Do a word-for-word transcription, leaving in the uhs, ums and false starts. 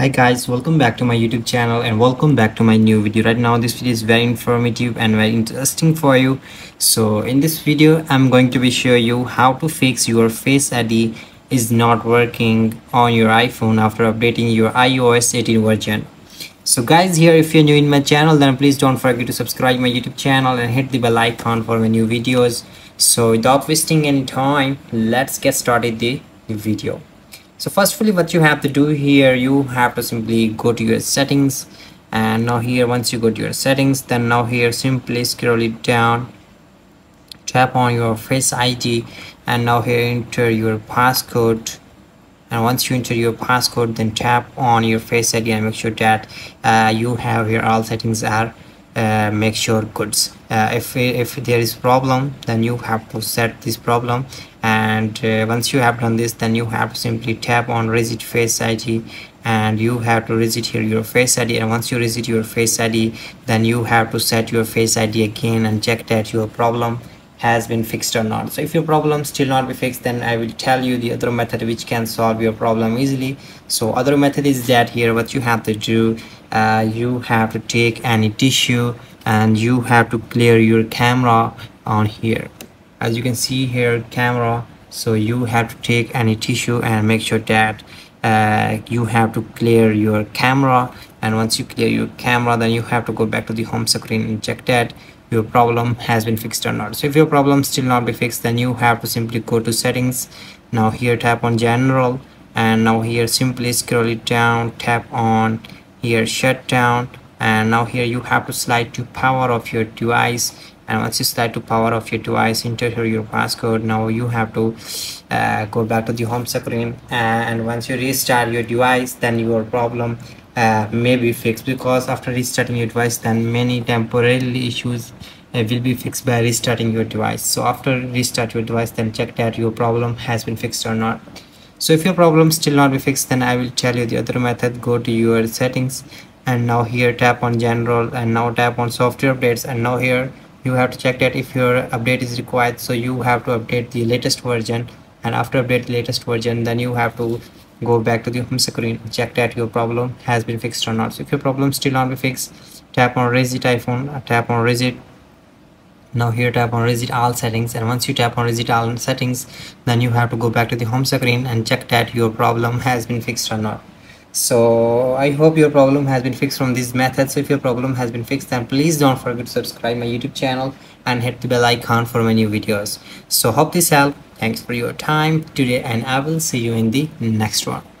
Hi guys, welcome back to my YouTube channel and welcome back to my new video. Right now this video is very informative and very interesting for you. So in this video I'm going to be show you how to fix your Face I D is not working on your iPhone after updating your i O S eighteen version. So guys, here if you're new in my channel, then please don't forget to subscribe my YouTube channel and hit the bell icon for my new videos. So without wasting any time, let's get started the video. So firstly, what you have to do here, you have to simply go to your settings, and now here once you go to your settings, then now here simply scroll it down, tap on your Face I D, and now here enter your passcode. And once you enter your passcode, then tap on your Face I D and make sure that uh, you have here all settings are uh, make sure goods. Uh, if if there is problem, then you have to set this problem. And uh, once you have done this, then you have to simply tap on reset Face I D, and you have to reset here your Face I D. And once you reset your Face I D, then you have to set your Face I D again and check that your problem has been fixed or not. So if your problem still not be fixed, then I will tell you the other method which can solve your problem easily. So other method is that here what you have to do, uh, you have to take any tissue and you have to clear your camera on here. As you can see here, camera, so you have to take any tissue and make sure that uh, you have to clear your camera. And once you clear your camera, then you have to go back to the home screen and check that your problem has been fixed or not. So if your problem still not be fixed, then you have to simply go to settings, now here tap on general, and now here simply scroll it down, tap on here shutdown, and now here you have to slide to power of your device. And once you slide to power of your device, enter here your passcode. Now you have to uh, go back to the home screen, and once you restart your device, then your problem uh, may be fixed, because after restarting your device, then many temporary issues uh, will be fixed by restarting your device. So after restart your device, then check that your problem has been fixed or not. So if your problem still not be fixed, then I will tell you the other method. Go to your settings, and now here tap on general, and now tap on software updates, and now here you have to check that if your update is required. So you have to update the latest version, and after update the latest version, then you have to go back to the home screen, check that your problem has been fixed or not. So if your problem still not be fixed, tap on reset iPhone, tap on reset, now here tap on reset all settings. And once you tap on reset all settings, then you have to go back to the home screen and check that your problem has been fixed or not. So I hope your problem has been fixed from this method. So if your problem has been fixed, then please don't forget to subscribe my YouTube channel and hit the bell icon for my new videos. So hope this helped. Thanks for your time today, and I will see you in the next one.